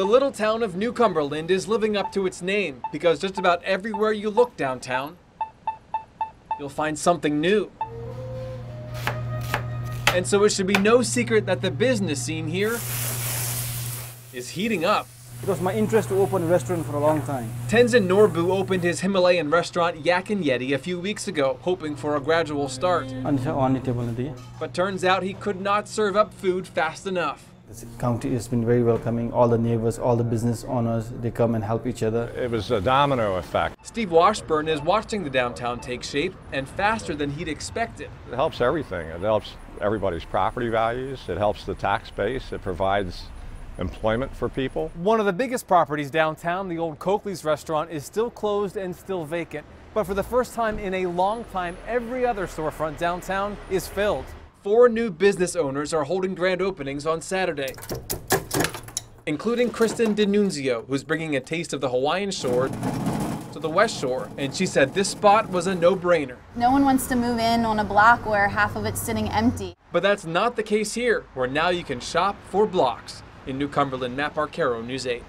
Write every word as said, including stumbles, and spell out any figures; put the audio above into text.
The little town of New Cumberland is living up to its name because just about everywhere you look downtown, you'll find something new. And so it should be no secret that the business scene here is heating up. It was my interest to open a restaurant for a long time. Tenzin Norbu opened his Himalayan restaurant Yak and Yeti a few weeks ago, hoping for a gradual start. But turns out he could not serve up food fast enough. The county has been very welcoming. All the neighbors, all the business owners, they come and help each other. It was a domino effect. Steve Washburn is watching the downtown take shape, and faster than he'd expected. It helps everything. It helps everybody's property values. It helps the tax base. It provides employment for people. One of the biggest properties downtown, the old Coakley's restaurant, is still closed and still vacant. But for the first time in a long time, every other storefront downtown is filled. Four new business owners are holding grand openings on Saturday, including Kristen DiNunzio, who's bringing a taste of the Hawaiian shore to the West Shore, and she said this spot was a no-brainer. No one wants to move in on a block where half of it's sitting empty. But that's not the case here, where now you can shop for blocks. In New Cumberland, Matt Barcaro, News eight.